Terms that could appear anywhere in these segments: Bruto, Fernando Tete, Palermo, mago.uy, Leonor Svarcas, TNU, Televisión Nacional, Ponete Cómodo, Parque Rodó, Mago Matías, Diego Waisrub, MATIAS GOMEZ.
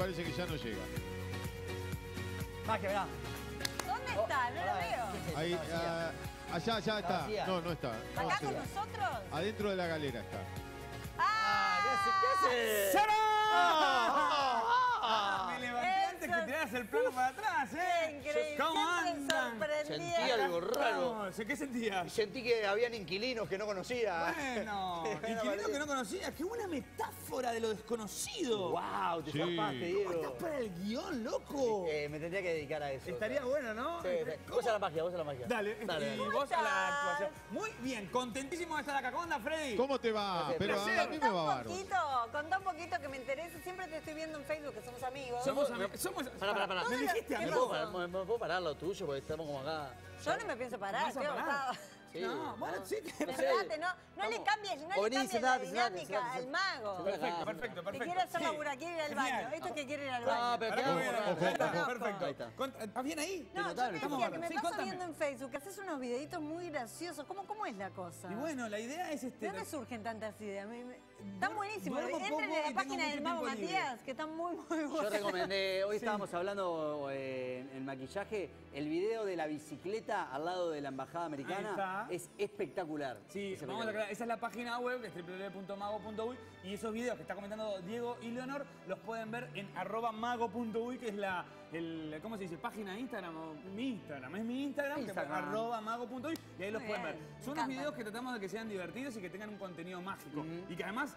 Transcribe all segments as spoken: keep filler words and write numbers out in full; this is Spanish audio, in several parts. parece que ya no llega. Más que verá. ¿Dónde oh, está? No hola. Lo veo. Ahí, uh, allá, allá está. No, no está. No, ¿acá con nosotros? Adentro de la galera está. ¡Ah! ¿Qué hace? ¿Qué hace? ¡Sara! ¡Ah! ¡Ah! ¡Ah! Me levanté eso antes que tirás el plano para atrás, ¿eh? Increíble. ¿Cómo andan? Sentí algo raro. ¿Qué sentías? Sentí que habían inquilinos que no conocía. Bueno, inquilinos que no conocía. Qué buena metáfora de lo desconocido. Wow, te zarpaste, sí. Diego. ¿Estás para el guión, loco? Sí, eh, me tendría que dedicar a eso. Estaría bueno, ¿no? Sí, vos a la magia, vos a la magia. Dale, dale. Y vos a la actuación. Muy bien, contentísimo de estar acá. ¿Cómo anda, Freddy? ¿Cómo te va? Pero a mí me va. Contá un poquito, contá un poquito que me interesa. Siempre te estoy viendo en Facebook, que somos amigos. Somos amigos. Somos... Pará, pará, pará. ¿Me dijiste algo? ¿Me puedo parar lo tuyo? Porque estamos como acá. Yo no me pienso parar, estoy agotada. Sí, no, bueno, sí. Te... No, sé. no, no le cambies, no le cambies la dinámica al mago. Perfecto, perfecto, perfecto. Que quiere hacer labura, quiere ir al baño. Esto es que quiere ir al baño. Ah, pero perfecto. Perfecto. Ahí está. ¿Estás bien ahí? No, yo te decía que me paso viendo en Facebook, que haces unos videitos muy graciosos. ¿Cómo, cómo es la cosa? Y bueno, la idea es este... ¿De dónde surgen tantas ideas? Están buenísimos. Entren en la página del Mago Matías, que están muy, muy buenos. Yo recomendé, hoy estábamos hablando en maquillaje, el video de la bicicleta al lado de la embajada americana. Es espectacular. Sí, es vamos a, esa es la página web, que es w w w punto mago punto u y. Y esos videos que está comentando Diego y Leonor los pueden ver en arroba mago punto u y, que es la, el, ¿cómo se dice? Página de Instagram. O, mi Instagram, es mi Instagram, arroba mago punto u y. Y ahí los pueden ver. Son unos videos que tratamos de que sean divertidos y que tengan un contenido mágico. Uh-huh. Y que además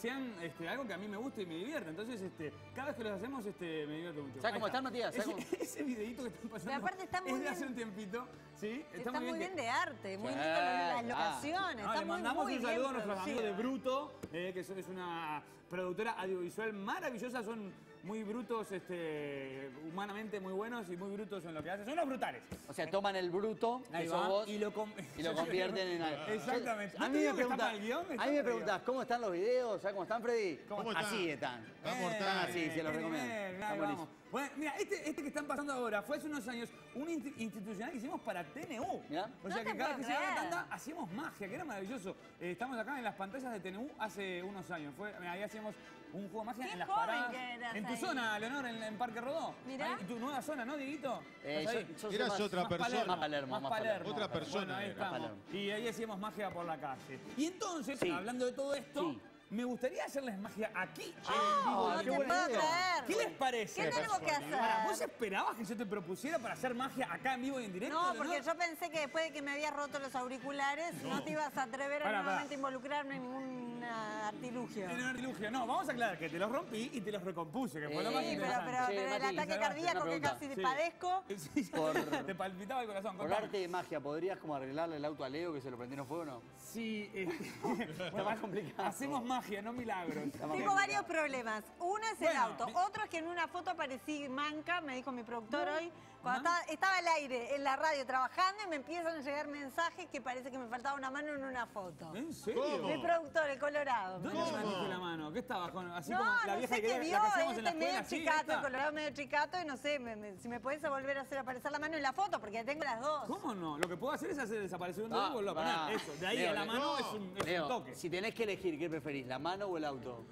sean este, algo que a mí me gusta y me divierte. Entonces, este, cada vez que los hacemos, este, me divierte mucho. ¿Sabes cómo están, Matías? Ese, ese videito que están pasando. Pero aparte está muy es de hace bien, un tiempito. Sí, está, está muy bien, bien de arte, muy lindo las locaciones. Ah, está le mandamos muy, muy un saludo a nuestros amigos de Bruto, eh, que es una productora audiovisual maravillosa. Son muy brutos, este, humanamente muy buenos y muy brutos en lo que hacen. Son los brutales. O sea, toman el bruto, que sos vos, y lo, y lo convierten en algo. Exactamente. A mí me preguntas, a mí me preguntas, ¿cómo están los videos? ¿Cómo están, Freddy? ¿Cómo están? Así están. Están sí, se los recomiendo. Bueno, mira, este, este que están pasando ahora fue hace unos años un institucional que hicimos para T N U. ¿Ya? O sea, no que cada vez que se la tanda hacíamos magia, que era maravilloso. Eh, estamos acá en las pantallas de T N U hace unos años. Fue, mirá, ahí hacíamos un juego de magia en las paradas. En tu ahí. zona, Leonor, en, en Parque Rodó. Mirá. Y tu nueva zona, ¿no, Dieguito? Eh, yo, yo Eras más, otra más persona. Más Palermo, más Palermo. Otra persona. Bueno, ahí estamos. Y ahí hacíamos magia por la calle. Y entonces, sí. hablando de todo esto... Sí. Me gustaría hacerles magia aquí. Oh, en vivo. No te ¿Qué les parece? ¿Qué tenemos que hacer? Para, ¿vos esperabas que yo te propusiera para hacer magia acá en vivo y en directo? No, porque ¿no? yo pensé que después de que me habías roto los auriculares no, no te ibas a atrever para, a nuevamente para. involucrarme en ningún artilugio. En un artilugio, no. Vamos a aclarar que te los rompí y te los recompuse. Que fue sí, lo más pero, pero, sí, pero Mati, el ataque cardíaco que casi sí. padezco. Sí, por, te palpitaba el corazón. Por arte de magia, ¿podrías como arreglarle el auto a Leo que se lo prendieron fuego o no? Sí. Eh, está más complicado. Hacemos magia. No milagros. Tengo varios problemas. Uno es bueno, el auto. Me... Otro es que en una foto aparecí manca, me dijo mi productor no. hoy. Cuando ¿Ah? estaba, estaba al aire, en la radio, trabajando y me empiezan a llegar mensajes que parece que me faltaba una mano en una foto. ¿En serio? ¿Cómo? Mi productor, el Colorado. ¿Dónde me metiste la mano? ¿Qué estabas con? Así no, como la vieja no sé que vio. Este medio escuela, chicato, ¿sí? el Colorado medio chicato y no sé me, me, si me podés volver a hacer aparecer la mano en la foto porque tengo las dos. ¿Cómo no? Lo que puedo hacer es hacer desaparecer un dedo y volverlo a poner. Ah, eso, de ahí Leo, a la mano no. es, un, es Leo, un toque. Si tenés que elegir, ¿qué preferís? ¿La mano o el auto?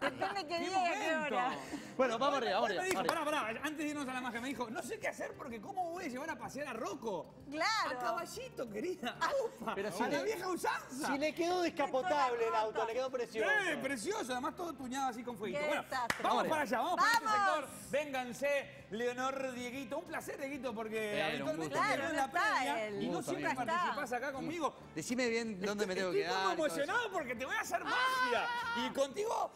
Depende que diga ahora. Bueno, vamos arriba, vamos arriba. Pará, pará, antes de irnos a la magia me dijo, no sé qué hacer porque cómo voy a llevar a pasear a Rocco. Claro. A caballito, querida. Ah, Ufa, pero si a le, la vieja usanza. Si le quedó descapotable el auto, le quedó precioso. Sí, precioso, además todo tuñado así con fueguito. Bueno, desastre. Vamos para allá, vamos, vamos para este sector. Vénganse, Leonor, Dieguito. Un placer, Dieguito, porque sí, habitualmente te veo en la previa él. y no siempre está. participás acá conmigo. Decime bien dónde estoy, me tengo que quedar. Estoy muy emocionado porque te voy a hacer magia. Y contigo...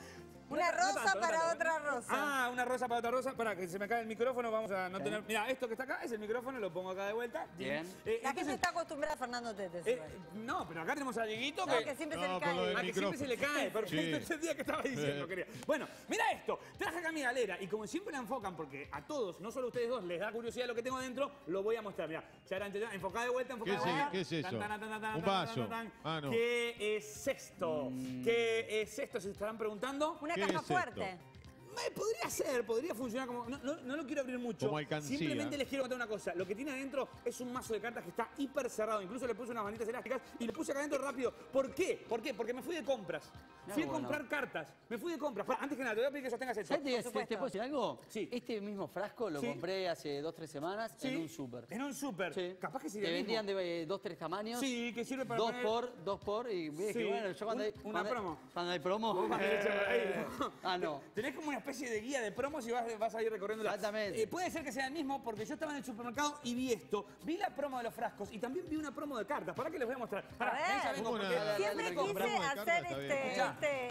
Una rosa no tanto, para tanto. otra rosa. Ah, una rosa para otra rosa. Para que se me caiga el micrófono, vamos a no Bien. tener... Mira, esto que está acá es el micrófono, lo pongo acá de vuelta. Bien. Eh, la gente está acostumbrada a Fernando Tete. Eh, no, pero acá tenemos a Dieguito no, que... que siempre no, se le cae. Ah, que siempre se le cae. Perfecto, sí. ese día que estaba diciendo, querida. Bueno, mira esto. Traje acá mi galera y como siempre la enfocan, porque a todos, no solo a ustedes dos, les da curiosidad lo que tengo adentro, lo voy a mostrar. Mirá, enfocada de vuelta, enfocada de vuelta. ¿Qué es eso? Un vaso. ¿Qué es esto? ¿Qué es esto? Se estarán preguntando. Una caja fuerte. eh, podría ser, podría funcionar como... No, no, no lo quiero abrir mucho. Como alcancía. Simplemente les quiero contar una cosa. Lo que tiene adentro es un mazo de cartas que está hiper cerrado. Incluso le puse unas manitas elásticas y le puse acá adentro rápido. ¿Por qué? ¿Por qué? Porque me fui de compras. Fui no, a comprar no. cartas. Me fui de compras. Pará, antes que nada, te voy a pedir que sostengas el ¿Te, te, te puedo decir algo? Sí. Este mismo frasco lo sí. compré hace dos, tres semanas sí. en un súper. En un súper. Sí. Capaz que sirve. Te vendían de eh, dos, tres tamaños. Sí, que sirve para... Dos poner... por, dos por. Y sí. es que, bueno, yo cuando un, hay... Una promo. Cuando hay promo. Ah, no. Tenés como una especie de guía de promos y vas, vas a ir recorriendo. Exactamente. Eh, puede ser que sea el mismo porque yo estaba en el supermercado y vi esto. Vi la promo de los frascos y también vi una promo de cartas. ¿Para qué les voy a mostrar? Pará, a ver. Vengo, una, siempre quise hacer este...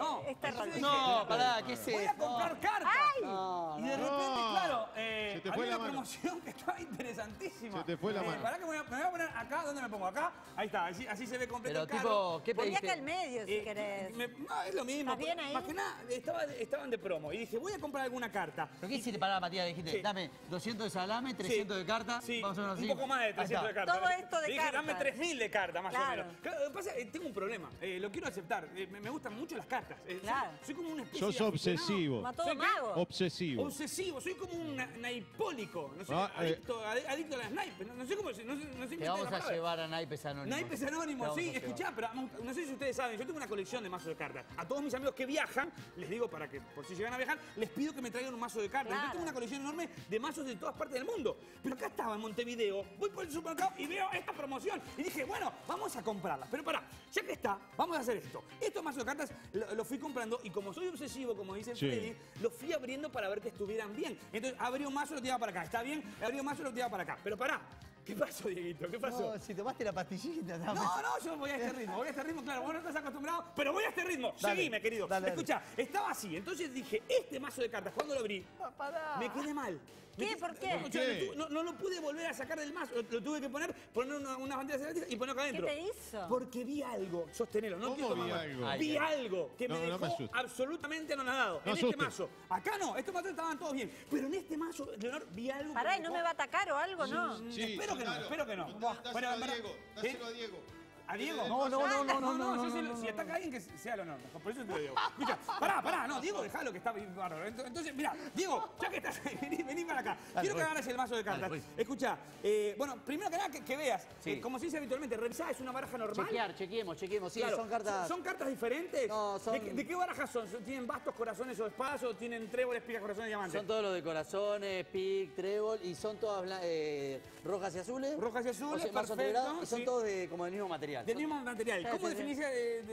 No, pará, ¿qué es esto? Comprar cartas. Ay. Y de repente, no. claro, eh, había una mano. promoción que estaba interesantísima. Se te fue la eh, mano. Pará que me voy, a, me voy a poner acá. ¿Dónde me pongo? Acá. Ahí está. Así, así se ve completo. Pero, tipo, ¿qué pediste? Ponía acá al medio, si eh, querés. Me, no, es lo mismo. Bien ahí? Más que nada, estaba, estaban de promo. Y dije, voy a comprar alguna carta. ¿Pero qué hiciste para Matías? Dijiste, sí. dame doscientos de salame, trescientos sí. de carta. Sí, vamos a un poco más de trescientos de carta. Todo esto de carta. Dame tres mil de carta, más claro. o menos. Claro, pasa, tengo un problema. Eh, lo quiero aceptar. Eh, me, me gustan mucho las cartas. Eh, claro. soy, soy como una especie Sos obsesivo. Mató a mago. Obsesivo. Obsesivo. Soy como un naipólico. No soy ah, adicto, eh. adicto a las naipes. No, no sé cómo... No, no sé Te vamos a llevar a naipes anónimos. Naipes anónimos, sí. Escuchá, pero no sé si ustedes saben. Yo tengo una colección de mazos de cartas. A todos mis amigos que viajan, les digo para que, por si llegan a viajar, les pido que me traigan un mazo de cartas. Claro. Yo tengo una colección enorme de mazos de todas partes del mundo. Pero acá estaba en Montevideo. Voy por el supermercado y veo esta promoción. Y dije, bueno, vamos a comprarlas. Pero pará, ya que está, vamos a hacer esto. Estos mazos de cartas los lo fui comprando y como soy obsesivo, como dicen, sí. Freddy, los fui abriendo para ver que estuvieran bien. Entonces, abrí un mazo y lo tiraba para acá. ¿Está bien? Abrí un mazo y lo tiraba para acá. Pero pará. ¿Qué pasó, Dieguito? ¿Qué pasó? No, si tomaste la pastillita. Dame. No, no, yo voy a este ritmo. Voy a este ritmo, claro. Vos no estás acostumbrado, pero voy a este ritmo. Dale, seguime, querido. Escuchá, estaba así. Entonces dije, este mazo de cartas, cuando lo abrí, Pará. me quedé mal. ¿Qué? Quedé, ¿Por qué? qué? No, no lo pude volver a sacar del mazo. Lo, lo tuve que poner, poner unas una banderas eléctricas y ponerlo acá adentro. ¿Qué te hizo? Porque vi algo. Sostenelo. No ¿Cómo vi algo? Ay, vi algo que no, me dejó no me absolutamente anonadado. No en asuste. Este mazo. Acá no. Estos mazos estaban todos bien. Pero en este mazo, Leonor, vi algo. Pará, ¿y no me va a atacar o algo, no? Sí. Que no, espero que no. Dáselo a Diego, dáselo a Diego. ¿A Diego? No, no, no, no, no, no, no, no, no. Si ataca alguien, que sea Leonor. Por eso te lo digo. Escucha, pará, pará, no, Diego, dejalo que está bárbaro. Entonces, mirá, Diego, ya que estás ahí, vení, vení para acá. Quiero que agarres el mazo de cartas. Escucha, eh, bueno, primero que nada, que, que veas, sí. eh, como se dice habitualmente, revisá, es una baraja normal. Chequear, chequemos, chequemos. Sí, claro. Son cartas... ¿Son cartas diferentes? No, son... ¿De, ¿De qué barajas son? ¿Tienen bastos, corazones o espadas o tienen tréboles, picas, corazones, diamantes? Son todos los de corazones, pic, trébol y son todas eh, rojas y azules. Rojas y azules, o sea, perfecto. Y son sí. todos de, como del mismo material. Del mismo material. ¿Cómo sí, sí, sí.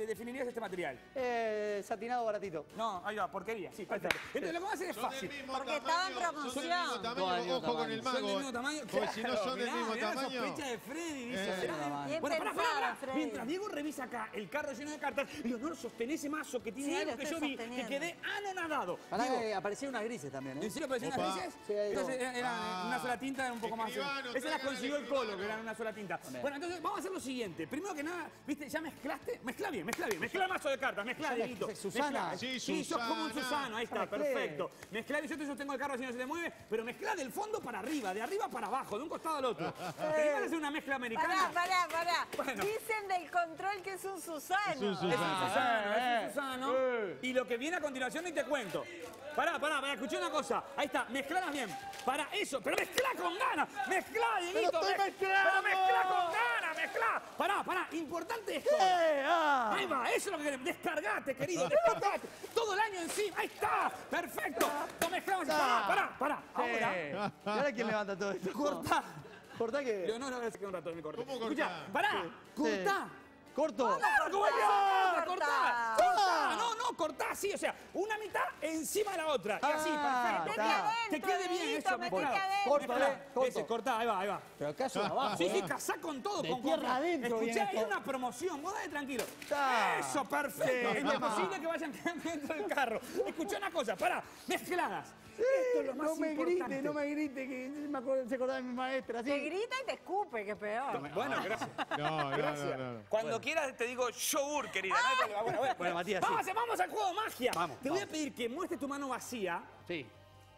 definirías este material? Eh, satinado baratito. No, ahí va, porquería. Sí, perfecto. Entonces lo que vamos a hacer es son fácil. Porque estaban promoción. Tamaño, ojo con el mago. Son del mismo tamaño. Porque claro, si no son mirá, del mismo mirá tamaño. La sospecha de Freddy dice. Eh. De... Bueno, pará, pará, pará. Mientras Diego revisa acá el carro lleno de cartas, Leonor sostiene ese mazo que tiene sí, algo que yo vi que quedé anonadado. Pará, eh, aparecieron unas grises también, ¿eh? ¿En serio aparecieron unas grises? Sí, entonces era una sola tinta, un poco más. Esa las consiguió el Colo, que eran una sola tinta. Bueno, entonces vamos a hacer lo siguiente. Primero que nada, ¿viste? ¿Ya mezclaste? Mezcla bien, mezcla bien. Mezcla el mazo de cartas, mezcla, Dieguito. Susana. Sí, Susana. Sí, sos como un Susano. Ahí está, perfecto. Mezcla bien. Yo te sostengo el carro así no se te mueve, pero mezcla del fondo para arriba, de arriba para abajo, de un costado al otro. ¿Querés hacer una mezcla americana? Pará, pará, pará. Bueno. Dicen del control que es un Susano. Es un Susano, ah, es un Susano. Eh. Y lo que viene a continuación y te cuento. Pará, pará, pará, escuché una cosa. Ahí está, mezclalas bien. Para eso, pero mezcla con ganas. Mezcla, Dieguito. Pero estoy mezclando. Pero mezcla con ganas, mezcla. Pará, pará, importante esto. Yeah. Ahí va, eso es lo que queremos. Descargate, querido, descargate. Todo el año encima. Ahí está, perfecto. Lo mezclamos. Pará, pará, pará. Ahora. ¿Y ahora quién levanta todo esto? Cortá. ¿Cortá qué? Yo no lo voy a hacer un rato de mi corte. ¿Cómo cortá? Escuchá, pará, cortá. Corto. ¡Claro! ¡Cortá! ¡Cortá! ¡Cortá! No, no, cortá así, o sea, una mitad encima de la otra. Y así, perfecto. Te quede bien eso, corta. Cortá, ahí va, ahí va. Pero acá es abajo. Sí, sí, casá con todo, con tierra adentro. Escuchá, hay una promoción, vos dale tranquilo. Eso, perfecto. Es imposible que vayan dentro del carro. Escuchá una cosa, pará, mezcladas. Esto es lo más no me importante. Grite, no me grite, que me acuerdo, se acordaba de mi maestra. ¿Sí? Te grita y te escupe, que es peor. No, bueno, gracias. No, gracias. No, no, no. Cuando bueno. quieras te digo yogur, querida. Ah. No, bueno, bueno, bueno, Matías, vamos, sí. vamos al juego magia. Vamos, te vamos. voy a pedir que muestres tu mano vacía. Sí.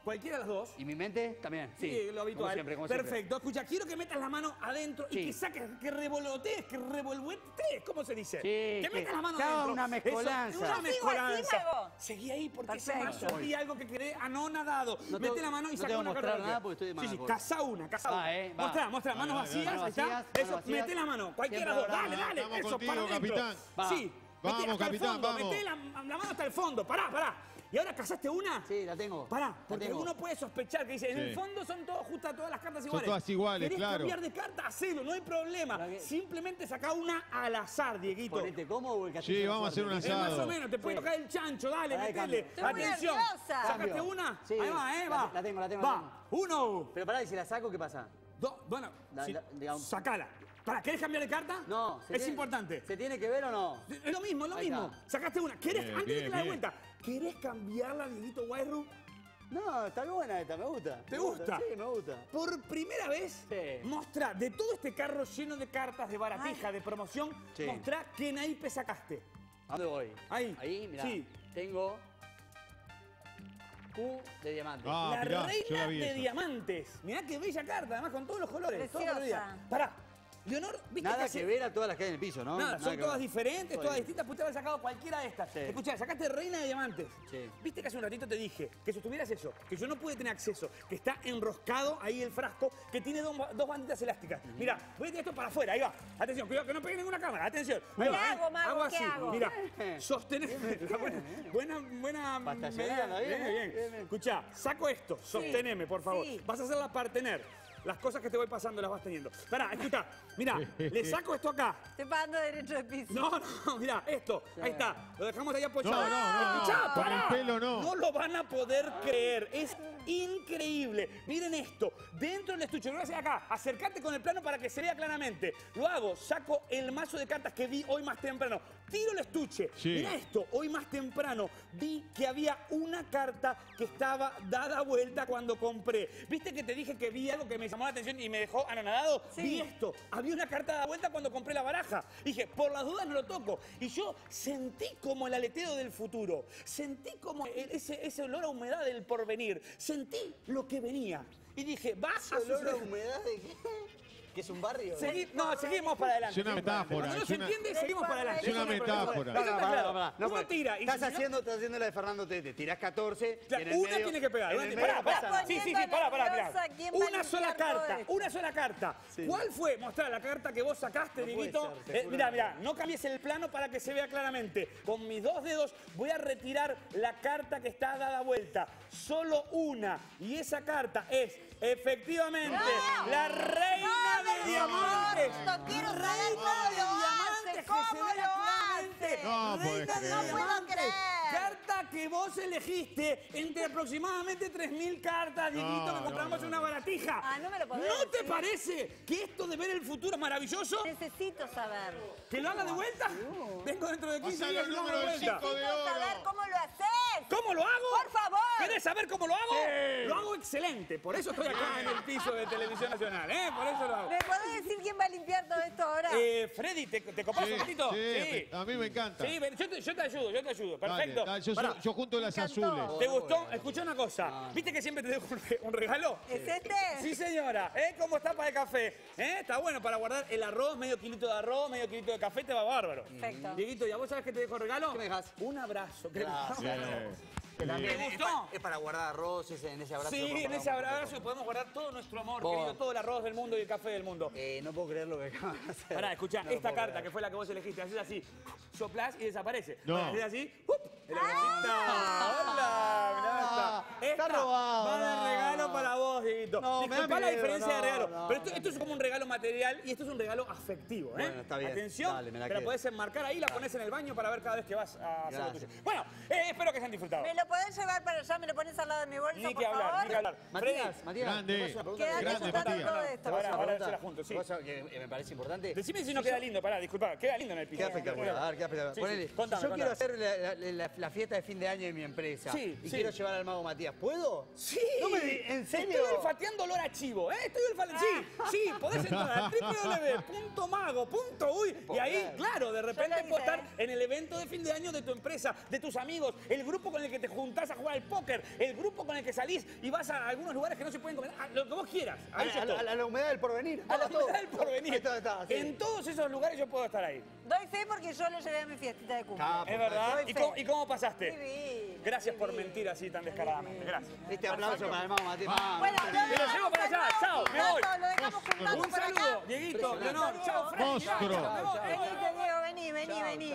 Cualquiera de las dos. ¿Y mi mente también? Sí, sí, lo habitual. Como siempre, como perfecto. Siempre. Escucha, quiero que metas la mano adentro sí. y que saques, que revolotees, que revolvetees, ¿cómo se dice? Sí, que metas la mano adentro. Una mezcolanza. Eso, una mezcolanza. Así, seguí ahí porque se me algo que querés anonadado. No mete la mano y no saca una carta. No nada porque estoy de mano. Sí, sí, caza una, caza una. Ah, eh, mostrá, mostrá, manos vacías, ahí está. Eso, mete la mano, cualquiera de las dos. Dale, dale, eso, para adentro. Sí. Vamos, capitán, vamos. Mete la mano hasta el fondo, pará, pará. ¿Y ahora cazaste una? Sí, la tengo. Pará, porque tengo. Uno puede sospechar que dice, en sí. el fondo son todas justas todas las cartas iguales. Son todas iguales, ¿querés claro. cambiar de carta? Hacelo, no hay problema. Que... Simplemente saca una al azar, Dieguito. Ponete cómodo el castillo. Sí, vamos a hacer un asado. Eh, más o menos, te puede sí. tocar el chancho, dale, metele. Atención. ¿Sacaste una? Sí. Ahí va, eh, va. La tengo, la tengo. Va, la tengo. Uno. Pero pará, y si la saco, ¿qué pasa? Dos, bueno, la, si... la, sacala. Pará, ¿querés cambiar de carta? No. Es tiene... importante. ¿Se tiene que ver o no? Es lo mismo, es lo mismo. Sacaste una. ¿Querés, bien, antes de que la dé vuelta, ¿querés cambiarla, Dieguito Waisrub? No, está buena esta, me gusta. ¿Te gusta? gusta? Sí, me gusta. Por primera vez, sí. mostrá de todo este carro lleno de cartas, de baratija, ay. De promoción, sí. mostrá qué naipe sacaste. ¿A dónde voy? Ahí. Ahí, mirá. Sí. Tengo Q de diamantes. Ah, la mirá, reina de eso. Diamantes. Mirá qué bella carta, además con todos los colores. Todos los días. Pará. Leonor, ¿viste nada que, que se... ver a todas las que hay en el piso, ¿no? Nada, Nada son todas ver. diferentes, todas distintas, pues te haber sacado cualquiera de estas. Sí. Escuchá, sacaste reina de diamantes. Sí. Viste que hace un ratito te dije que sostuvieras eso, que yo no pude tener acceso, que está enroscado ahí el frasco, que tiene do, dos banditas elásticas. Uh-huh. Mirá, voy a tirar esto para afuera, ahí va. Atención, cuidado que no pegue ninguna cámara, atención. ¿Qué va, hago, mago? Hago así, ¿qué hago? Mirá, sostener... buena, buena... buena medida, bien, bien, bien. bien, bien. Escuchá, saco esto, sosteneme, sí. por favor. Sí. Vas a hacerla partener. Las cosas que te voy pasando las vas teniendo. Pará, escucha, mirá, le saco esto acá. Estoy pagando derecho de piso. No, no, mirá, esto, sí. ahí está. Lo dejamos ahí apoyado. No, no, no, escuchá, con el pelo no. No lo van a poder ay. Creer, es increíble. Miren esto, dentro del estuche, lo voy a hacer acá. Acercate con el plano para que se vea claramente. Lo hago, saco el mazo de cartas que vi hoy más temprano. Tiro el estuche. Sí. Mirá esto, hoy más temprano vi que había una carta que estaba dada vuelta cuando compré. ¿Viste que te dije que vi algo que me llamó la atención y me dejó anonadado? Sí. Vi esto, había una carta dada vuelta cuando compré la baraja. Dije, por las dudas no lo toco. Y yo sentí como el aleteo del futuro. Sentí como ese, ese olor a humedad del porvenir. Sentí lo que venía. Y dije, ¿vas a olor a humedad de qué? ¿Que es un barrio? Segui no, seguimos para adelante. Es una metáfora. Cuando no se entiende, una... seguimos para adelante. Es una metáfora. No, no, no, no, no, uno tira. Y estás, si haciendo, no... estás haciendo la de Fernando Tete. Tirás catorce. Claro, y en el una medio, tiene que pegar. Una pará, pará. Sí, sí, sí, pará, pará. Una sola carta. Una sola carta. Sí. ¿Cuál fue? Mostrá la carta que vos sacaste, no Dieguito. Eh, mirá, mirá. No cambies el plano para que se vea claramente. Con mis dos dedos voy a retirar la carta que está dada vuelta. Solo una. Y esa carta es, efectivamente, la reina de diamantes. No quiero saber cómo lo hace. ¿Cómo lo hace? No puedo creer. Carta que vos elegiste entre aproximadamente tres mil cartas, Dieguito, no, que compramos no, no. una baratija. Ah, no me lo podés ¿No decir? te parece que esto de ver el futuro es maravilloso? Necesito saber. ¿Que lo haga de vuelta? No. Vengo dentro de quince días y lo hago de vuelta. Necesito saber cómo lo haces. ¿Cómo lo hago? Por favor. ¿Querés saber cómo lo hago? Sí. Lo hago excelente. Por eso estoy acá en el piso de Televisión Nacional. ¿eh? Por eso lo hago. ¿Me podés decir quién va a limpiar todo esto ahora? Eh, Freddy, ¿te, te copas sí, un ratito? Sí, sí, a mí me encanta. Sí, yo te, yo te ayudo, yo te ayudo. Perfecto. Dale. Ah, yo, soy, yo junto las azules. ¿Te gustó? Escuchá una cosa. ¿Viste que siempre te dejo un regalo? ¿Es este? Sí, señora. ¿Eh? ¿Cómo está para el café? ¿Eh? Está bueno para guardar el arroz, medio kilito de arroz, medio kilito de café. Te va bárbaro. Perfecto. Dieguito, ¿y a vos sabés que te dejo regalo? ¿Qué me dejas? Un abrazo. Gracias. ¿Te gustó? Es para guardar arroz, en ese abrazo. Sí, en ese abrazo podemos guardar todo nuestro amor, querido, todo el arroz del mundo y el café del mundo. Eh, no puedo creer lo que acabas de hacer. Pará, escuchá, esta carta que fue la que vos elegiste, haces así, soplás y desaparece. Haces así, ¡up! ¡Ah! ¡Hola! Mirá, esta, esta robado, va de regalo no. para vos, Dieguito. No, disculpa la diferencia no, de regalo. No, pero esto, esto es como un regalo material y esto es un regalo afectivo. ¿eh? Bueno, está bien. Atención, dale, me la, te la podés enmarcar ahí, la ponés en el baño para ver cada vez que vas a hacer lo tuyo. Bueno, eh, espero que se han disfrutado. ¿Me lo podés llevar para allá? ¿Me lo pones al lado de mi bolsa, ni que por hablar, favor? Ni que hablar. Matías, Matías. Grande. Quédate juntando todo esto. Ahora se la junto, sí. Me parece importante. Decime si no queda lindo, pará, disculpa. Queda lindo en el piso. Queda espectacular, queda espectacular. Yo quiero hacer la fiesta de fin de año de mi empresa. Sí, y sí. quiero llevar al mago Matías. ¿Puedo? Sí. No me, ¿en ¿En serio? Estoy olfateando olor a chivo, ¿eh? Estoy olfateando... Ah. Sí, sí, podés entrar a doble u doble u doble u punto mago punto uy y ahí, claro, de repente puedo estar en el evento de fin de año de tu empresa, de tus amigos, el grupo con el que te juntás a jugar al póker, el grupo con el que salís y vas a algunos lugares que no se pueden comer, a lo que vos quieras. Ahí a, a, a, a la humedad del porvenir. A la todo. humedad del porvenir. Está, está, sí. En todos esos lugares yo puedo estar ahí. Doy fe porque yo lo llevé a mi fiestita de cumpleaños. Es verdad. ¿Y cómo, ¿Y cómo pasaste? Divino. Gracias divino. por mentir así tan descaradamente. Gracias. Este aplauso para el mago Matías. Bueno, lo llevo para allá. Chao, me voy. Lo dejamos juntando por acá. Un saludo, Dieguito, Leonor. Chao, Fran. Me voy. Vení, Diego, vení, vení, vení.